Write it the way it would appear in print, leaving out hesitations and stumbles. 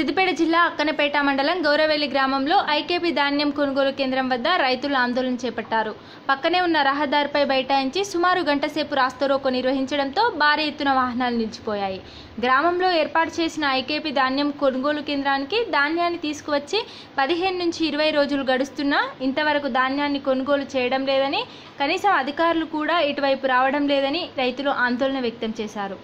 సిద్దిపేట జిల్లా అక్కనపేట మండలం గౌరవెల్లి గ్రామంలో ఐకేపీ ధాన్యం కొనుగోలు కేంద్రం వద్ద రైతులు ఆందోళన చేపట్టారు. పక్కనే ఉన్న రహదారిపై బైఠాయించి సుమారు గంటసేపు రాస్తారోకో నిర్వహించడంతో భారీ ఎత్తున వాహనాలు నిలిచిపోయాయి. గ్రామంలో ఏర్పాటు చేసిన ఐకేపీ ధాన్యం కొనుగోలు కేంద్రానికి ధాన్యాన్ని తీసుకువచ్చి 15 నుంచి 20 రోజులు గడుస్తున్నా ఇంతవరకు ధాన్యాన్ని కొనుగోలు చేయడం లేదని, కనీసం అధికారులు కూడా ఇటువైపు రావడం లేదని రైతులు ఆందోళన వ్యక్తం చేశారు.